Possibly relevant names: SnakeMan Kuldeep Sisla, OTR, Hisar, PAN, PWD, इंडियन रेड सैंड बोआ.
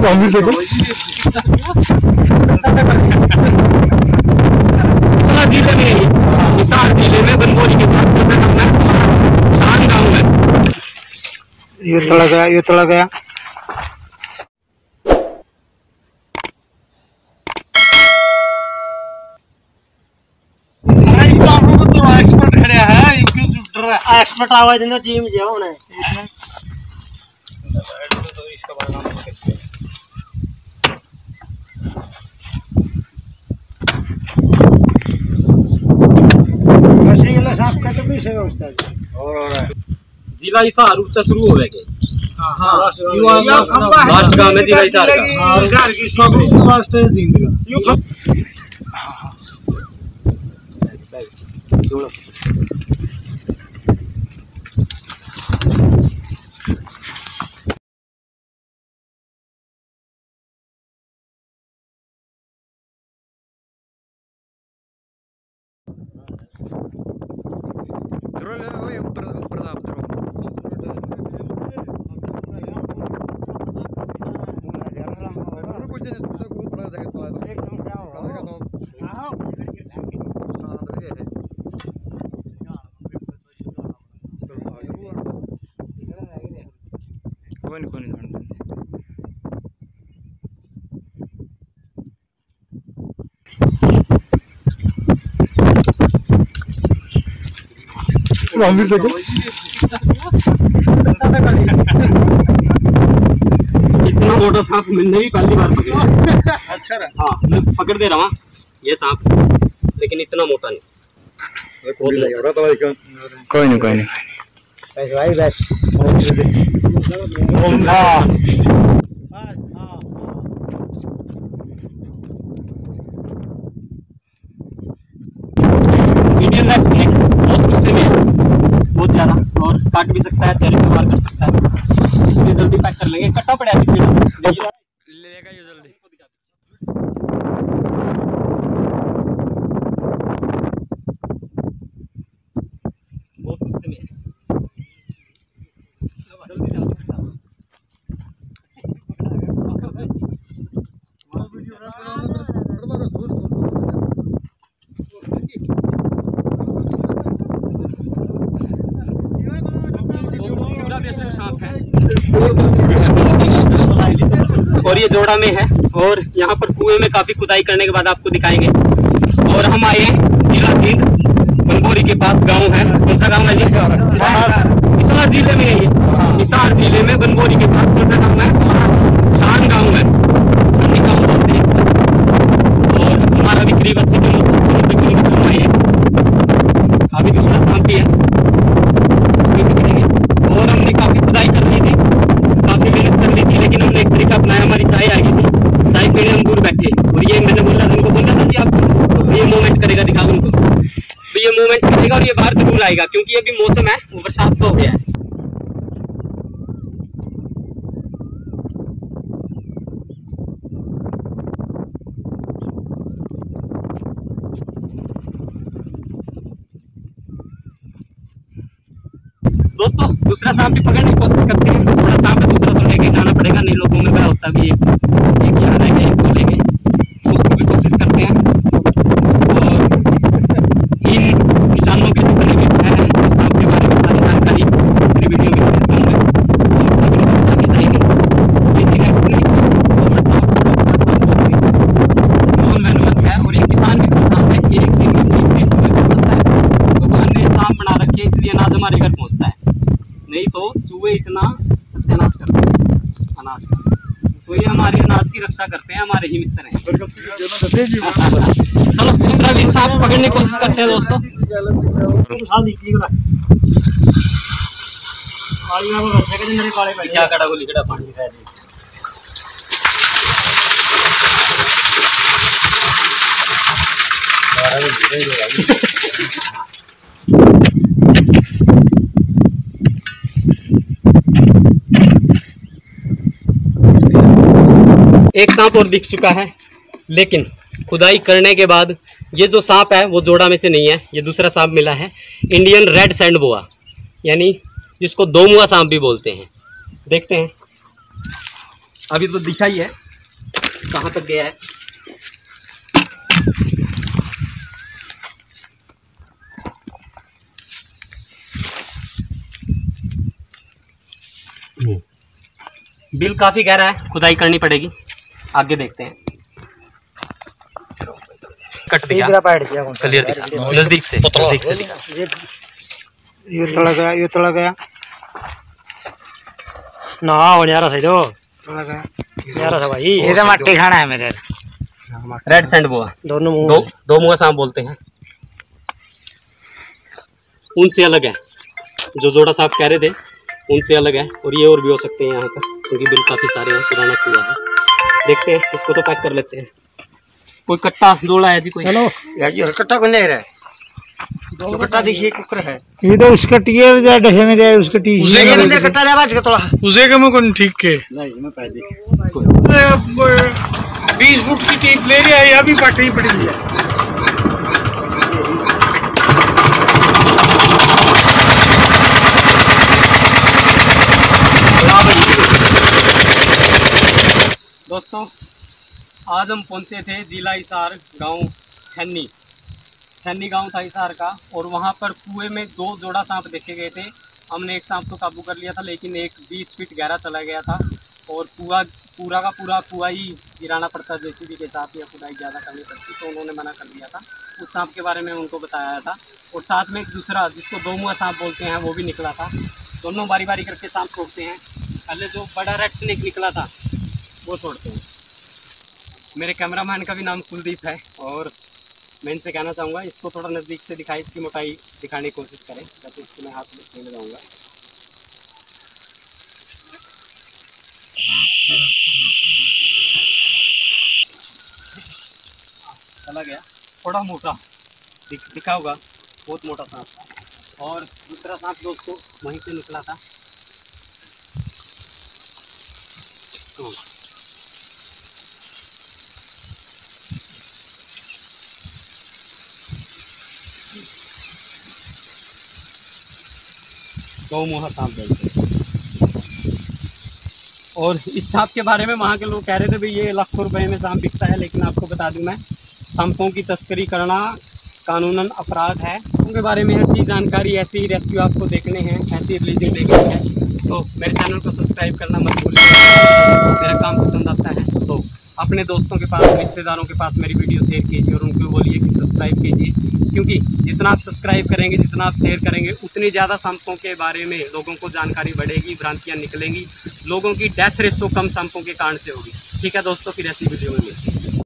हिसार जिले में, हिसार जिले में बनबोरी के पास ये तला गया, ये तला गया। एक्सपर्ट आवाज देना चाहिए मुझे होने। तो इसका बारे में बात करते हैं। वैसे ये लास्ट कट भी सही होता है। और जिला हिसार उत्तर शुरू हो गए। हां लास्ट गांव में जिला हिसार का। हां हिसार की शुरू लास्ट है जिंदगा। हां इतना मोटा सांप मैंने भी पहली बार पकड़ा। अच्छा रहा। हाँ मैं पकड़ दे रहा हूँ ये सांप, लेकिन इतना मोटा नहीं। कोई नहीं कोई नहीं बस भाई बस। काट भी सकता है, चेहरे पे मार कर सकता है। ये जल्दी पैक कर लेंगे, कट्टा पड़ा है इसमें, लेगा ये जल्दी। बहुत गुस्से में और ये जोड़ा में है। और यहाँ पर कुएं में काफी खुदाई करने के बाद आपको दिखाएंगे। और हम आए हैं जिला हिंद बनबोरी के पास, गांव है, कौन सा गाँव है जी? हिसार जिले में है ये, हिसार जिले में बनबोरी के पास कौन सा गाँव है? छान गाँव है, छानी गाँव बोलते हैं इसको। और हमारा भी करीब 80 किलोमीटर है। अभी पिछला शाम भी है। और ये बाहर जरूर आएगा क्योंकि अभी मौसम है, बरसात तो हो गया है। दोस्तों दूसरा सांप भी पकड़ने की कोशिश करते हैं। थोड़ा सांप है, दूसरा तो लेके जाना पड़ेगा, नहीं लोगों में भय होता भी एक यहाँ रह गए तो लेके उसको भी कोशिश करते हैं। इतना सत्यानाश करते हैं अनाज का, तो ये हमारे अनाज की रक्षा करते हैं, हमारे ही मित्र हैं। चलो दूसरा भी सांप पकड़ने की कोशिश करते हैं दोस्तों। क्या कड़ा गोली कड़ा पानी दिखाई दे एक सांप और दिख चुका है, लेकिन खुदाई करने के बाद ये जो सांप है वो जोड़ा में से नहीं है। ये दूसरा सांप मिला है, इंडियन रेड सैंड बोआ, यानी जिसको दो मुआ सांप भी बोलते हैं। देखते हैं अभी तो दिखा ही है कहाँ तक गया है। बिल काफी गहरा है, खुदाई करनी पड़ेगी, आगे देखते हैं। कट दिया, क्लियर दिखा, नजदीक से, नजदीक से दिखा। ये तड़ा गया, ये तड़ा गया ना, वो न्यारा सही दो तड़ा गया, न्यारा था भाई। ये तो मट्टी खाना है मेरे, रेड सैंड बोआ, दोनों दो मुंह सांप बोलते हैं, उनसे अलग है। जो जोड़ा साहब कह रहे थे उनसे अलग है, और ये और भी हो सकते हैं यहाँ पर, क्योंकि बिल काफ़ी सारे हैं, पुराना कुआ है। देखते हैं, इसको तो पैक कर लेते हैं। कोई कट्टा जोड़ा है जी, कोई हेलो यार, कट्टा को ले रहा है, दो कट्टा देखिए कुकर है ये तो, उसका टीयर जा डहे में जाए, उसका टीयर उसे के अंदर कट्टा ले बाज के थोड़ा उसे के में कौन ठीक के ना, इसमें पैर देखो 20 फुट की टेप ले रही है, अभी पाट ही पड़ी है। दोस्तों आज हम पहुंचे थे जिला हिसार, गांव छन्नी, छन्नी गांव था हिसार का, और वहां पर कुएं में दो जोड़ा सांप देखे गए थे। हमने एक सांप तो काबू कर लिया था, लेकिन एक 20 फीट गहरा चला गया था, और कुआ पूरा का पूरा कुआ ही गिराना पड़ता जेसीबी के साथ, या खुदाई ज़्यादा करनी पड़ती, तो उन्होंने मना कर दिया था। उस सांप के बारे में उनको बताया था, और साथ में एक दूसरा जिसको दो मुँह सांप बोलते हैं वो भी निकला था। दोनों बारी बारी करके सांप छोड़ते हैं, पहले जो बड़ा रेड स्नेक निकला था वो छोड़ते हैं। मेरे कैमरामैन का भी नाम कुलदीप है, और मैं इनसे कहना चाहूँगा इसको थोड़ा नज़दीक से दिखाई, इसकी मोटाई दिखाने की कोशिश करें, ताकि इसको मैं हाथ में लेने जाऊँगा। चला गया, थोड़ा मोटा दिखा होगा, बहुत मोटा सांप, और दूसरा सांप दोस्तों वहीं से निकला था। और इस सांप के बारे में वहाँ के लोग कह रहे थे भाई ये लाखों रुपए में सांप बिकता है, लेकिन आपको बता दूं मैं, सांपों की तस्करी करना कानूनन अपराध है। उनके बारे में ऐसी जानकारी, ऐसी रेस्क्यू आपको देखने हैं, ऐसी रिलीजिंग देखनी है, तो मेरे चैनल को सब्सक्राइब करना मत भूलिएगा। मेरा काम पसंद आता है तो अपने दोस्तों के पास, रिश्तेदारों के पास मेरी वीडियो शेयर कीजिए, और उनको बोलिए कि सब्सक्राइब कीजिए, क्योंकि जितना आप सब्सक्राइब करेंगे, जितना आप शेयर करेंगे, उतनी ज़्यादा सांपों के बारे में लोगों को जानकारी बढ़ेगी, भ्रांतियाँ निकलेंगी, लोगों की डेथ रेट तो कम सांपों के कारण से होगी। ठीक है दोस्तों, फिर ऐसी वीडियो में मिलते हैं।